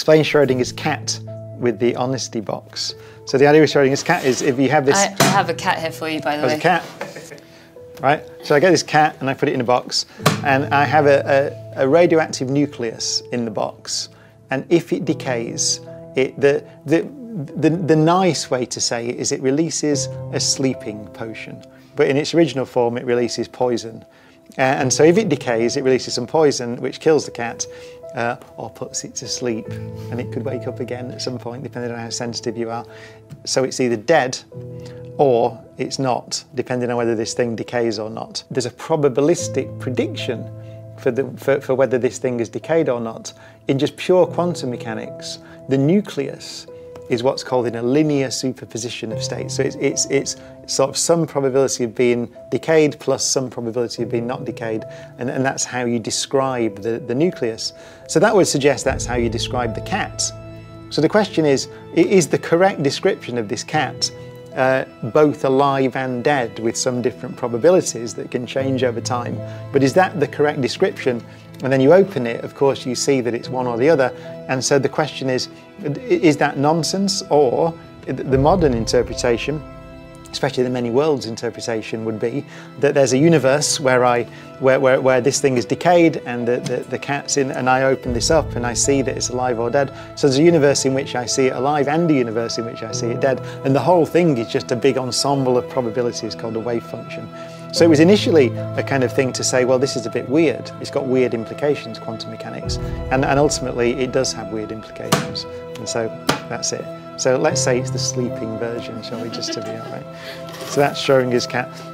Explain Schrödinger's cat with the honesty box. So the idea with Schrödinger's cat is if you have this... I have a cat here for you, by the way. There's a cat, right? So I get this cat and I put it in a box and I have a radioactive nucleus in the box. And if it decays, the nice way to say it is it releases a sleeping potion. But in its original form, it releases poison. And so if it decays, it releases some poison which kills the cat. Or puts it to sleep, and it could wake up again at some point depending on how sensitive you are. So it's either dead or it's not, depending on whether this thing decays or not. There's a probabilistic prediction for whether this thing is decayed or not. In just pure quantum mechanics, the nucleus is what's called in a linear superposition of states. So it's sort of some probability of being decayed plus some probability of being not decayed, and that's how you describe the nucleus. So that would suggest that's how you describe the cat. So the question is the correct description of this cat both alive and dead with some different probabilities that can change over time? But is that the correct description? And then you open it, of course, you see that it's one or the other. And so the question is that nonsense? Or the modern interpretation, especially the many worlds interpretation, would be that there's a universe where this thing is decayed and the cat's in, and I open this up and I see that it's alive or dead. So there's a universe in which I see it alive and a universe in which I see it dead. And the whole thing is just a big ensemble of probabilities called a wave function. So it was initially a kind of thing to say, well, this is a bit weird. It's got weird implications, quantum mechanics. And ultimately, it does have weird implications. And so that's it. So let's say it's the sleeping version, shall we, just to be all right. So that's Schrödinger's cat.